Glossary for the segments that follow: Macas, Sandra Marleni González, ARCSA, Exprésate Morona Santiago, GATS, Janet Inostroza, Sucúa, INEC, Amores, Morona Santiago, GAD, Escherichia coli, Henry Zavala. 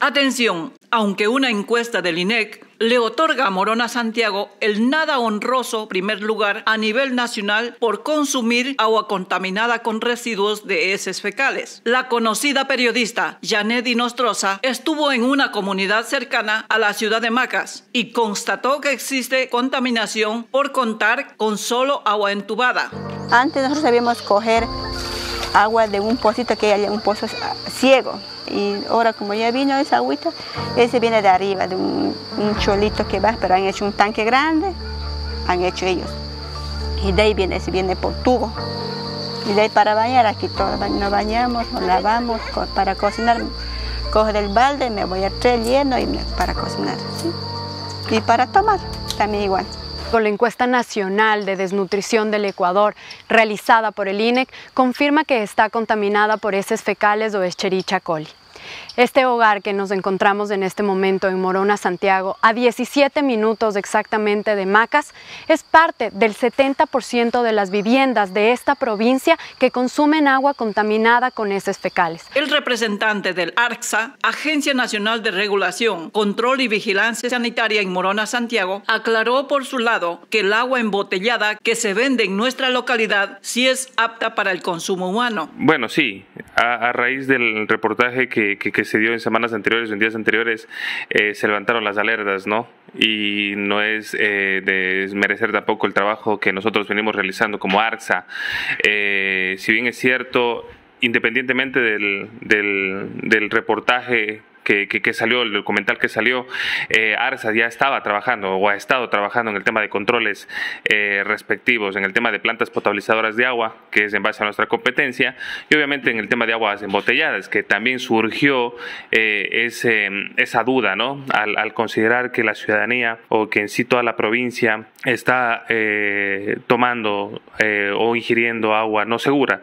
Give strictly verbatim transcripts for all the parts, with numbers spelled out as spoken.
Atención, aunque una encuesta del I N E C le otorga a Morona Santiago el nada honroso primer lugar a nivel nacional por consumir agua contaminada con residuos de heces fecales, la conocida periodista Janet Inostroza estuvo en una comunidad cercana a la ciudad de Macas y constató que existe contaminación por contar con solo agua entubada. Antes nosotros sabíamos coger agua de un pocito que hay, un pozo ciego. Y ahora como ya vino esa agüita, ese viene de arriba, de un, un cholito que va, pero han hecho un tanque grande, han hecho ellos. Y de ahí viene, ese viene por tubo. Y de ahí para bañar, aquí todos nos bañamos, nos lavamos, para cocinar. Cojo del balde, me voy a traer lleno y me, para cocinar. ¿Sí? Y para tomar, también igual. Con la encuesta nacional de desnutrición del Ecuador realizada por el I N E C confirma que está contaminada por heces fecales o Escherichia coli. Este hogar que nos encontramos en este momento en Morona, Santiago, a diecisiete minutos exactamente de Macas, es parte del setenta por ciento de las viviendas de esta provincia que consumen agua contaminada con heces fecales. El representante del ARCSA, Agencia Nacional de Regulación, Control y Vigilancia Sanitaria en Morona, Santiago, aclaró por su lado que el agua embotellada que se vende en nuestra localidad sí es apta para el consumo humano. Bueno, sí, a, a raíz del reportaje que Que, que se dio en semanas anteriores, en días anteriores, eh, se levantaron las alertas, ¿no? Y no es eh, de desmerecer tampoco el trabajo que nosotros venimos realizando como ARCSA. Eh, si bien es cierto, independientemente del, del, del reportaje Que, que, que salió, el documental que salió, eh, ARCSA ya estaba trabajando o ha estado trabajando en el tema de controles eh, respectivos, en el tema de plantas potabilizadoras de agua, que es en base a nuestra competencia, y obviamente en el tema de aguas embotelladas, que también surgió eh, ese, esa duda, ¿no? Al, al considerar que la ciudadanía o que en sí toda la provincia está eh, tomando eh, o ingiriendo agua no segura,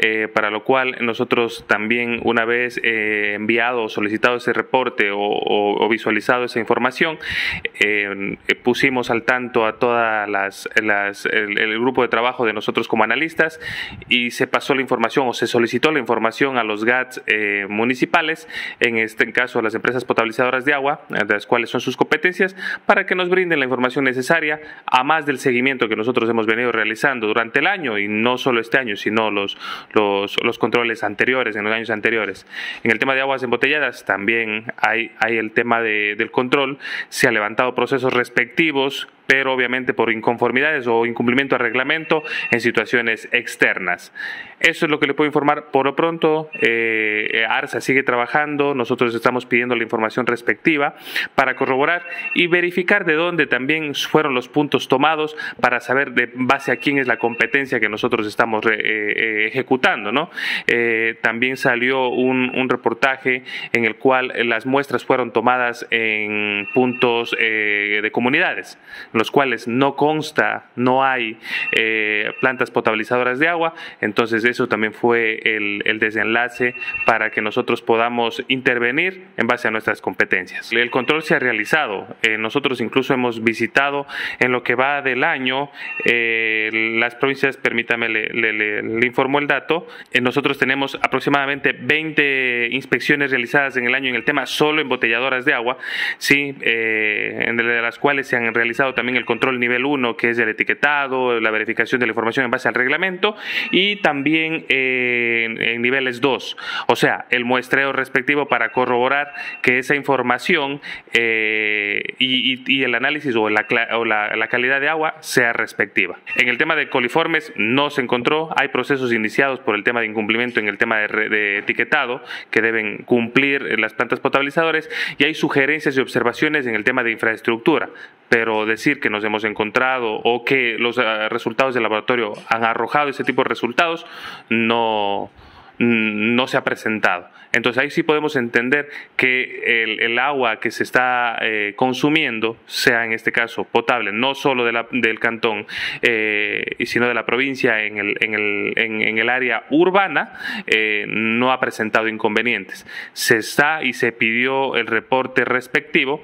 eh, para lo cual nosotros también, una vez eh, enviado o solicitado ese reporte o, o, o visualizado esa información, eh, pusimos al tanto a todas las, las el, el grupo de trabajo de nosotros como analistas, y se pasó la información o se solicitó la información a los GATS eh, municipales, en este caso a las empresas potabilizadoras de agua, de las cuales son sus competencias, para que nos brinden la información necesaria, a más del seguimiento que nosotros hemos venido realizando durante el año, y no solo este año, sino los, los, los controles anteriores, en los años anteriores. En el tema de aguas embotelladas también hay, hay el tema de, del control, se han levantado procesos respectivos, pero obviamente por inconformidades o incumplimiento al reglamento en situaciones externas. Eso es lo que le puedo informar por lo pronto. eh, ARCSA sigue trabajando, nosotros estamos pidiendo la información respectiva para corroborar y verificar de dónde también fueron los puntos tomados, para saber de base a quién es la competencia que nosotros estamos re, eh, ejecutando, ¿no? Eh, también salió un, un reportaje en el cual las muestras fueron tomadas en puntos eh, de comunidades, los cuales no consta, no hay eh, plantas potabilizadoras de agua. Entonces eso también fue el, el desenlace para que nosotros podamos intervenir en base a nuestras competencias. El control se ha realizado, eh, nosotros incluso hemos visitado en lo que va del año eh, las provincias, permítame, le, le, le, le informo el dato, eh, nosotros tenemos aproximadamente veinte inspecciones realizadas en el año en el tema solo embotelladoras de agua, sí, eh, de las cuales se han realizado también también el control nivel uno, que es el etiquetado, la verificación de la información en base al reglamento, y también eh, en, en niveles dos, o sea, el muestreo respectivo para corroborar que esa información eh, y, y, y el análisis o, la, o la, la calidad de agua sea respectiva. En el tema de coliformes no se encontró, hay procesos iniciados por el tema de incumplimiento en el tema de, de etiquetado que deben cumplir las plantas potabilizadoras, y hay sugerencias y observaciones en el tema de infraestructura, pero decir que nos hemos encontrado o que los resultados del laboratorio han arrojado ese tipo de resultados, no, no se ha presentado. Entonces ahí sí podemos entender que el, el agua que se está eh, consumiendo, sea en este caso potable, no solo de la, del cantón, eh, sino de la provincia en el, en el, en, en el área urbana, eh, no ha presentado inconvenientes. Se está y se pidió el reporte respectivo,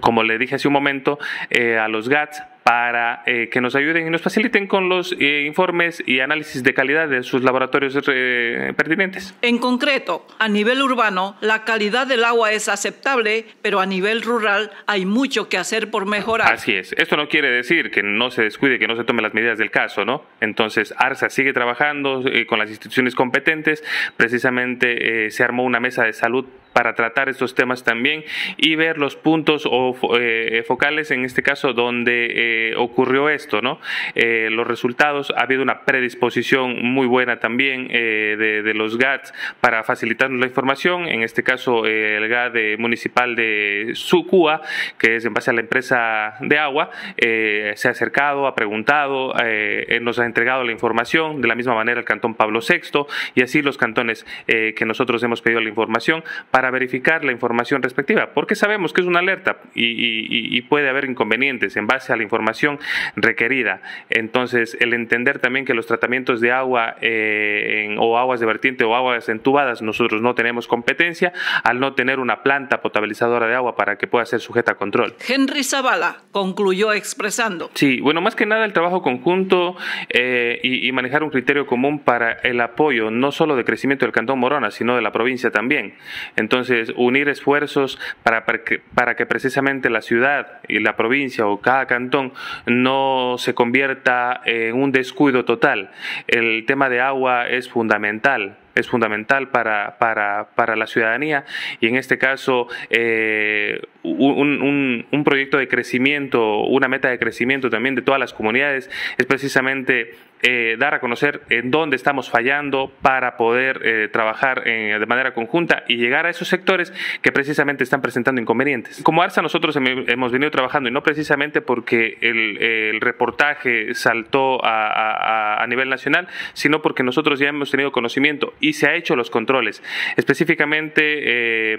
como le dije hace un momento, eh, a los GATS para eh, que nos ayuden y nos faciliten con los eh, informes y análisis de calidad de sus laboratorios eh, pertinentes. En concreto, a nivel urbano, la calidad del agua es aceptable, pero a nivel rural hay mucho que hacer por mejorar. Así es. Esto no quiere decir que no se descuide, que no se tomen las medidas del caso, ¿no? Entonces, ARCSA sigue trabajando eh, con las instituciones competentes. Precisamente eh, se armó una mesa de salud para tratar estos temas también y ver los puntos o, eh, focales, en este caso, donde eh, ocurrió esto, ¿no? Eh, los resultados, ha habido una predisposición muy buena también eh, de, de los GATS para facilitarnos la información, en este caso eh, el GAD municipal de Sucúa, que es en base a la empresa de agua, eh, se ha acercado, ha preguntado, eh, nos ha entregado la información, de la misma manera el cantón Pablo sexto y así los cantones eh, que nosotros hemos pedido la información para verificar la información respectiva, porque sabemos que es una alerta y, y, y puede haber inconvenientes en base a la información requerida. Entonces, el entender también que los tratamientos de agua eh, en, o aguas de vertiente o aguas entubadas, nosotros no tenemos competencia al no tener una planta potabilizadora de agua para que pueda ser sujeta a control. Henry Zavala concluyó expresando. Sí, bueno, más que nada el trabajo conjunto eh, y, y manejar un criterio común para el apoyo, no solo de crecimiento del Cantón Morona, sino de la provincia también. Entonces, unir esfuerzos para, para, que, para que precisamente la ciudad y la provincia o cada cantón no se convierta en un descuido total. El tema de agua es fundamental. Es fundamental para, para, para la ciudadanía y en este caso eh, un, un, un proyecto de crecimiento, una meta de crecimiento también de todas las comunidades es precisamente eh, dar a conocer en dónde estamos fallando para poder eh, trabajar en, de manera conjunta y llegar a esos sectores que precisamente están presentando inconvenientes. Como ARCSA nosotros hemos venido trabajando y no precisamente porque el, el reportaje saltó a, a, a nivel nacional, sino porque nosotros ya hemos tenido conocimiento y se ha hecho los controles. Específicamente eh,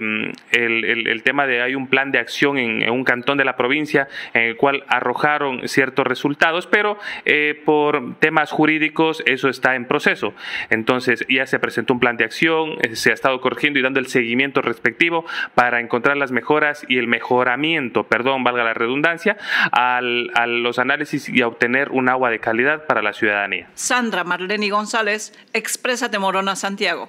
el, el, el tema de hay un plan de acción en, en un cantón de la provincia en el cual arrojaron ciertos resultados, pero eh, por temas jurídicos eso está en proceso. Entonces ya se presentó un plan de acción, eh, se ha estado corrigiendo y dando el seguimiento respectivo para encontrar las mejoras y el mejoramiento, perdón, valga la redundancia, al, a los análisis y a obtener un agua de calidad para la ciudadanía. Sandra Marleni González, Exprésate Morona Santiago.